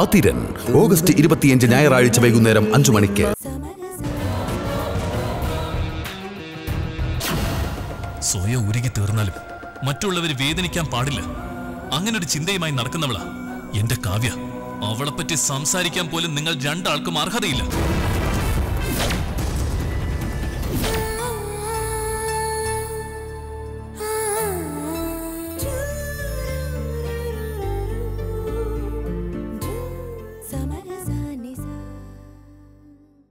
Athiran August 25 ഞായറാഴ്ച വൈകുന്നേരം 5 മണിക്ക്. സ്വയം ഉരുകി തീർന്നാലും മറ്റുള്ളവർ വേദനിക്കാൻ പാടില്ല, അങ്ങനെ ഒരു ചിന്തയുമായി നടക്കുന്നവളാ എന്റെ കാവ്യ. അവളെപ്പറ്റി സംസാരിക്കാൻ പോലും നിങ്ങൾ രണ്ടാൾക്കും അർഹതയില്ല.